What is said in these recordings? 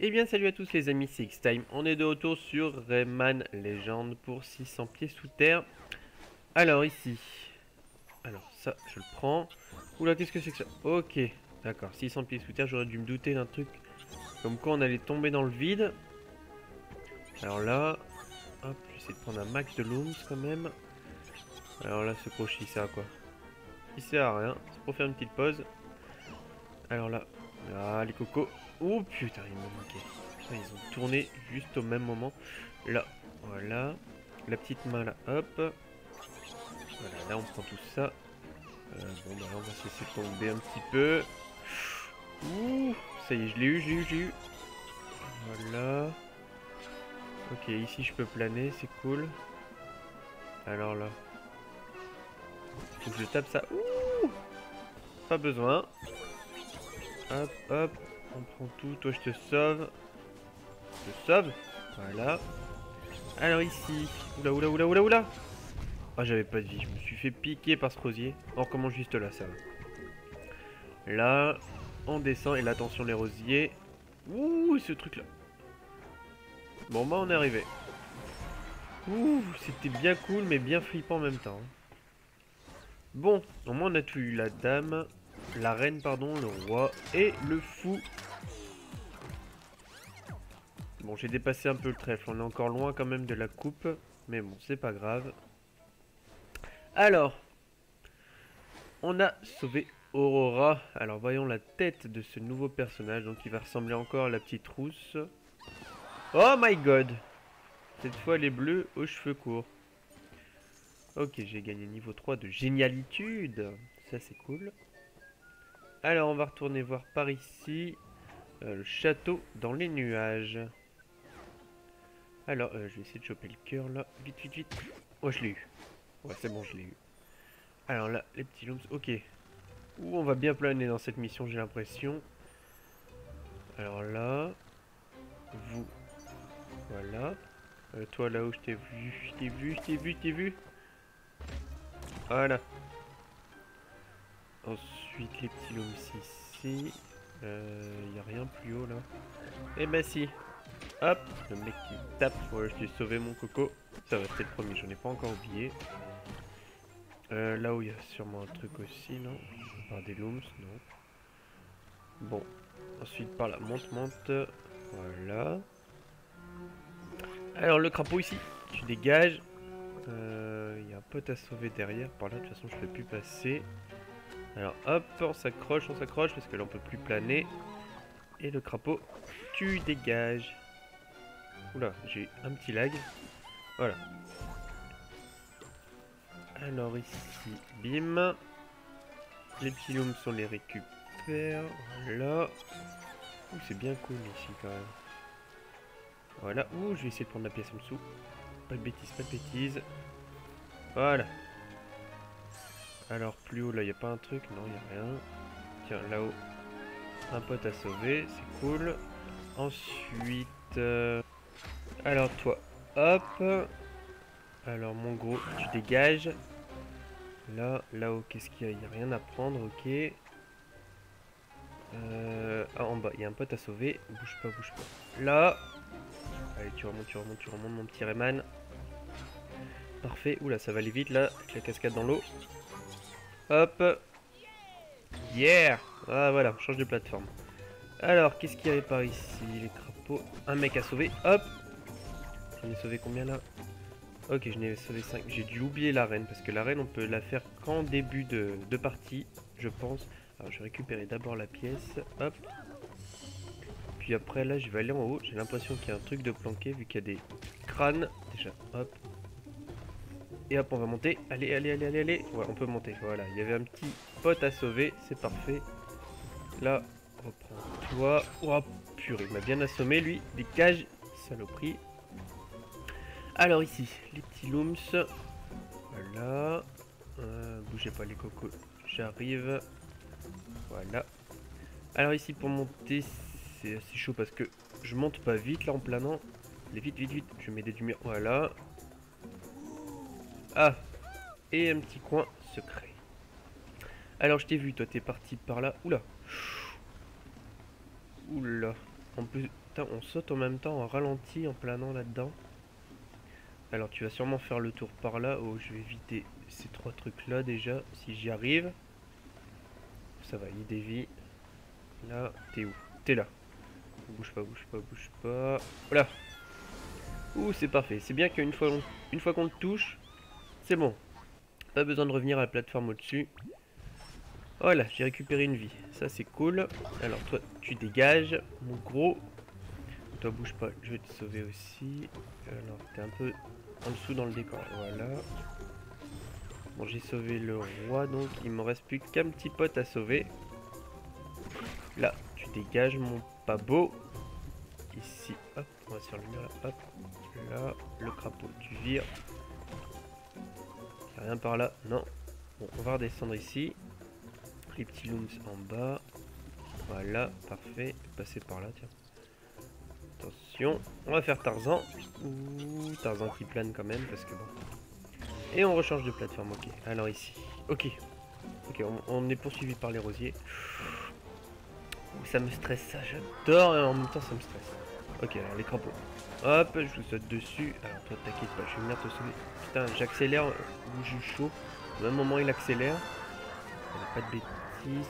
Eh bien salut à tous les amis, c'est X-Time, on est de retour sur Rayman Legends pour 600 pieds sous terre. Alors ici, alors ça je le prends. Oula, qu'est-ce que c'est que ça? Ok, d'accord, 600 pieds sous terre, j'aurais dû me douter d'un truc. Comme quoi on allait tomber dans le vide. Alors là, hop, j'essaie de prendre un max de looms quand même. Alors là ce crochet ça quoi? Il sert à rien, c'est pour faire une petite pause. Alors là, ah les cocos. Oh putain, ils m'ont manqué. Putain, ils ont tourné juste au même moment. Là, voilà. La petite main là, hop. Voilà, là on prend tout ça. Bon, bah là on va se laisser tomber un petit peu. Ouh, ça y est, je l'ai eu. Voilà. Ok, ici je peux planer, c'est cool. Alors là. Faut que je tape ça. Ouh, pas besoin. Hop, hop. On prend tout, toi je te sauve. Je te sauve. Voilà. Alors ici. Oula. Ah, j'avais pas de vie, je me suis fait piquer par ce rosier. On recommence juste là, ça va. Là, on descend et là, attention les rosiers. Ouh, ce truc là. Bon bah on est arrivé. Ouh, c'était bien cool mais bien flippant en même temps. Bon, au moins on a tout eu, la dame. La reine, pardon, le roi et le fou. Bon, j'ai dépassé un peu le trèfle. On est encore loin quand même de la coupe. Mais bon, c'est pas grave. Alors, on a sauvé Aurora. Alors, voyons la tête de ce nouveau personnage. Donc, il va ressembler encore à la petite rousse. Oh my god! Cette fois, elle est bleue aux cheveux courts. Ok, j'ai gagné niveau 3 de génialitude. Ça, c'est cool. Alors on va retourner voir par ici le château dans les nuages. Alors je vais essayer de choper le cœur là. Vite. Oh je l'ai eu. Ouais c'est bon, je l'ai eu. Alors là les petits looms. Ok. Ouh, on va bien planer dans cette mission j'ai l'impression. Alors là. Vous. Voilà. Toi là-haut je t'ai vu. Voilà. Ensuite les petits looms ici. Y a rien plus haut là. Eh ben si. Hop, le mec qui tape. Voilà, je t'ai sauvé mon coco. Ça va, c'était le premier, j'en ai pas encore oublié. Là où il y a sûrement un truc aussi, non? Par des looms, non? Bon. Ensuite par là, monte. Voilà. Alors le crapaud ici, tu dégages. Y a un pote à sauver derrière. Par là, de toute façon, je peux plus passer. Alors hop, on s'accroche parce que là on peut plus planer. Et le crapaud, tu dégages. Oula, j'ai un petit lag. Voilà. Alors ici, bim. Les petits looms, on les récupère. Voilà. Ouh, c'est bien cool ici quand même. Voilà. Ouh, je vais essayer de prendre la pièce en dessous. Pas de bêtises. Voilà. Alors plus haut là il n'y a pas un truc, non il n'y a rien. Tiens là-haut un pote à sauver, c'est cool. Ensuite alors toi hop. Alors mon gros tu dégages. Là-haut qu'est-ce qu'il y a? Il n'y a rien à prendre, ok. Ah en bas il y a un pote à sauver. Bouge pas. Là. Allez tu remontes mon petit Rayman. Parfait, oula ça va aller vite là avec la cascade dans l'eau. Hop. Yeah. Ah voilà, on change de plateforme. Alors, qu'est-ce qu'il y avait par ici? Les crapauds. Un mec à sauver. Hop. J'en ai sauvé combien là? Ok, je n'ai sauvé 5. J'ai dû oublier la reine, parce que la reine, on peut la faire qu'en début de partie, je pense. Alors, je vais récupérer d'abord la pièce. Hop. Puis après, là, je vais aller en haut. J'ai l'impression qu'il y a un truc de planqué, vu qu'il y a des crânes. Déjà, hop. Et hop, on va monter. Allez. Ouais, on peut monter. Voilà, il y avait un petit pote à sauver. C'est parfait. Là, reprends-toi. Oh, purée, il m'a bien assommé, lui. Des cages, saloperie. Alors, ici, les petits looms. Voilà. Bougez pas, les cocos. J'arrive. Voilà. Alors, ici, pour monter, c'est assez chaud parce que je monte pas vite, là, en planant. Allez, vite. Je mets des lumières. Voilà. Ah, et un petit coin secret. Alors je t'ai vu, toi t'es parti par là. Oula. On peut temps, on saute en même temps, on ralentit en planant là-dedans. Alors tu vas sûrement faire le tour par là. Oh, je vais éviter ces trois trucs là déjà, si j'y arrive. Ça va, il dévie. Là, t'es où? T'es là. Bouge pas, bouge pas, bouge pas. Voilà. Ouh, c'est parfait. C'est bien qu'une fois qu'on te touche, c'est bon. Pas besoin de revenir à la plateforme au-dessus. Voilà, j'ai récupéré une vie. Ça, c'est cool. Alors, toi, tu dégages, mon gros. Toi, bouge pas. Je vais te sauver aussi. Alors, t'es un peu en dessous dans le décor. Voilà. Bon, j'ai sauvé le roi, donc il me reste plus qu'un petit pote à sauver. Là, tu dégages, mon pabot. Ici, hop, on va sur le mur, là, hop. Là, le crapaud, tu vires. Il n'y a rien par là, non. Bon, on va redescendre ici. Les petits looms en bas. Voilà, parfait. Passer par là, tiens. Attention, on va faire Tarzan. Ouh, Tarzan qui plane quand même, parce que bon... Et on rechange de plateforme, ok. Alors ici, ok. Ok, on est poursuivi par les rosiers. Ça me stresse, ça, j'adore, et en même temps ça me stresse. Ok, alors les crapauds. Hop, je vous saute dessus. Alors toi, t'inquiète pas, je vais venir te sauver. Putain, j'accélère, je suis chaud. Au même moment, il accélère. Pas de bêtises,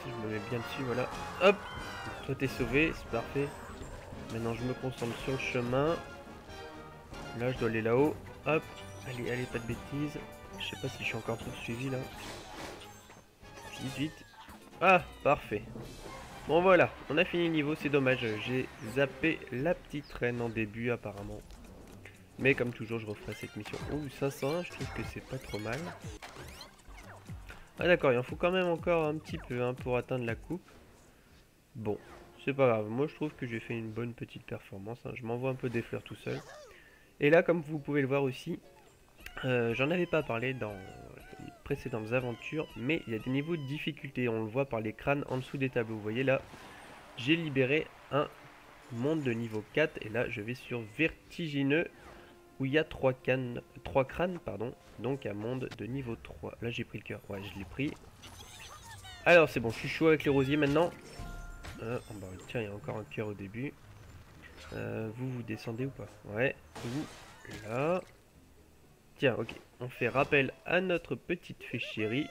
je me mets bien dessus, voilà. Hop, toi t'es sauvé, c'est parfait. Maintenant, je me concentre sur le chemin. Là, je dois aller là-haut. Hop. Allez, allez, pas de bêtises. Je sais pas si je suis encore poursuivi là. Vite, vite. Ah, parfait. Bon, voilà, on a fini le niveau, c'est dommage. J'ai zappé la petite reine en début, apparemment. Mais comme toujours, je referai cette mission. Ouh, 501, je trouve que c'est pas trop mal. Ah, d'accord, il en faut quand même encore un petit peu hein, pour atteindre la coupe. Bon, c'est pas grave. Moi, je trouve que j'ai fait une bonne petite performance. Hein. Je m'envoie un peu des fleurs tout seul. Et là, comme vous pouvez le voir aussi, j'en avais pas parlé dans les précédentes aventures, mais il y a des niveaux de difficulté, on le voit par les crânes en dessous des tableaux. Vous voyez là, j'ai libéré un monde de niveau 4 et là je vais sur vertigineux où il y a 3 crânes, pardon, donc un monde de niveau 3. Là j'ai pris le cœur, ouais je l'ai pris. Alors c'est bon, je suis chaud avec les rosiers maintenant. Oh, bah, tiens, il y a encore un cœur au début. Vous descendez ou pas? Ouais, vous, là... Tiens, ok, on fait rappel à notre petite fée chérie.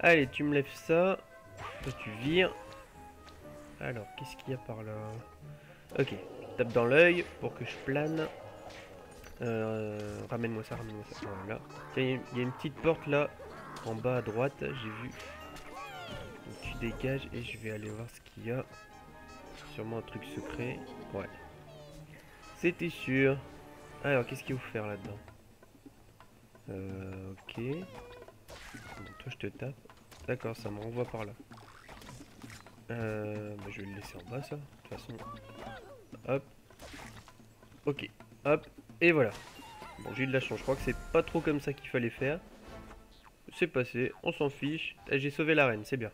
Allez, tu me lèves ça. Toi, tu vires. Alors, qu'est-ce qu'il y a par là? Ok, tape dans l'œil pour que je plane. Ramène-moi ça, ramène-moi ça. Voilà. Tiens, il y a une petite porte là, en bas à droite, j'ai vu. Donc, tu dégages et je vais aller voir ce qu'il y a. Sûrement un truc secret. Ouais. C'était sûr. Alors, qu'est-ce qu'il faut faire là-dedans? Ok. Donc, toi, je te tape. D'accord, ça me renvoie par là. Bah, je vais le laisser en bas, ça. De toute façon. Hop. Ok. Hop. Et voilà. Bon, j'ai eu de la chance. Je crois que c'est pas trop comme ça qu'il fallait faire. C'est passé. On s'en fiche. J'ai sauvé la reine, c'est bien.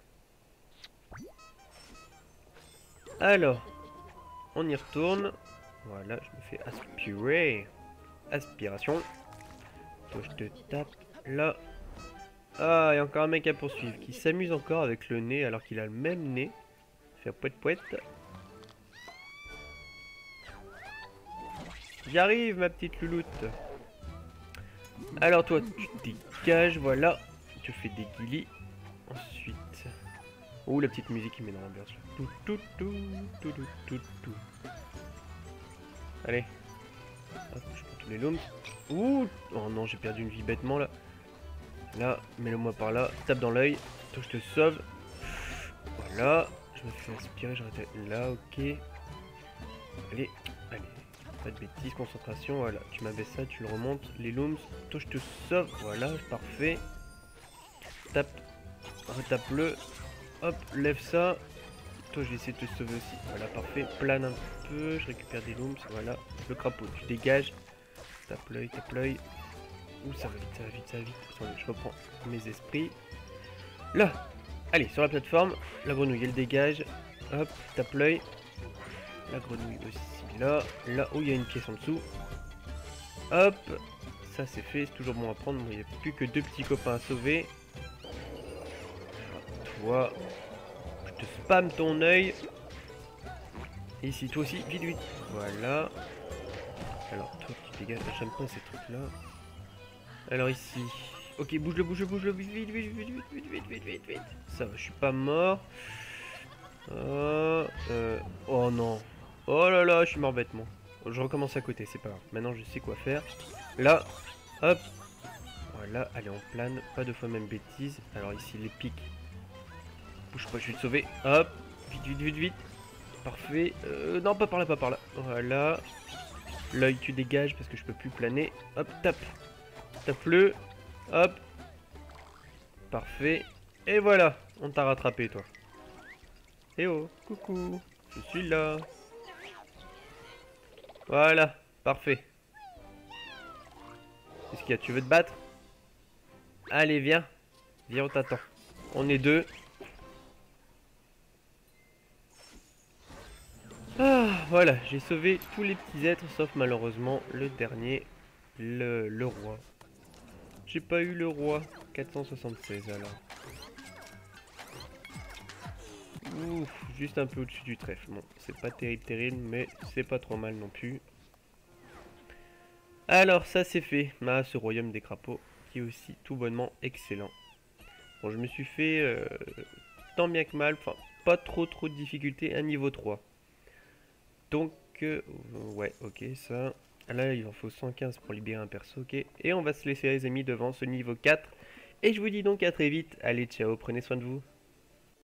Alors. On y retourne. Voilà, je me fais aspirer. Aspiration. Toi, je te tape là. Ah, il y a encore un mec à poursuivre qui s'amuse encore avec le nez alors qu'il a le même nez. Faire poète poète. J'y arrive, ma petite louloute. Alors, toi, tu dégages. Voilà, tu fais des guillis. Ensuite. Ouh, la petite musique qui met dans l'ambiance. Tout, tout, tout, tout, tout, tout, tout. Allez, hop, je prends tous les looms. Ouh, oh non, j'ai perdu une vie bêtement là. Là, mets-le-moi par là, tape dans l'œil. Toi, je te sauve. Voilà, je me fais aspirer, j'arrête là, ok. Allez, allez, pas de bêtises, concentration, voilà. Tu m'abaisses ça, tu le remontes, les looms. Toi, je te sauve, voilà, parfait. Tape, retape-le. Hop, lève ça. Toi, je vais essayer de te sauver aussi. Voilà, parfait. Plane un peu. Je récupère des looms. Voilà. Le crapaud, tu dégages. Tape l'œil, tape l'œil. Ouh, ça va vite, ça va vite, ça va vite. Attendez, je reprends mes esprits. Là. Allez, sur la plateforme. La grenouille, elle dégage. Hop, tape l'œil. La grenouille aussi. Là. Là où il y a une pièce en dessous. Hop. Ça, c'est fait. C'est toujours bon à prendre. Il n'y a plus que 2 petits copains à sauver. Toi. Te spam ton œil. Et ici, toi aussi, vite, vite. Voilà. Alors, toi, tu dégages, j'aime pas ces trucs-là. Alors ici. Ok, bouge-le, vite. Ça va, je suis pas mort. Oh non. Oh là là, je suis mort bêtement. Je recommence à côté, c'est pas grave. Maintenant, je sais quoi faire. Là, hop. Voilà, allez, on plane. Pas deux fois même bêtise. Alors ici, les pics. Bouge pas, je vais te sauver. Hop. Vite. Parfait. Non, pas par là. Voilà. L'œil, tu dégages parce que je peux plus planer. Hop, tape. Tape-le. Hop. Parfait. Et voilà. On t'a rattrapé, toi. Eh oh, coucou. Je suis là. Voilà, parfait. Qu'est-ce qu'il y a? Tu veux te battre? Allez, viens, on t'attend. On est deux. Ah, voilà, j'ai sauvé tous les petits êtres, sauf malheureusement le dernier, le roi. J'ai pas eu le roi. 476 alors. Ouf, juste un peu au-dessus du trèfle. Bon, c'est pas terrible, mais c'est pas trop mal non plus. Alors, ça c'est fait. Ah, ce royaume des crapauds, qui est aussi tout bonnement excellent. Bon, je me suis fait tant bien que mal, enfin, pas trop de difficultés, à niveau 3. Donc, ouais, ok, ça. Là, il en faut 115 pour libérer un perso, ok. Et on va se laisser, les amis, devant ce niveau 4. Et je vous dis donc à très vite. Allez, ciao, prenez soin de vous.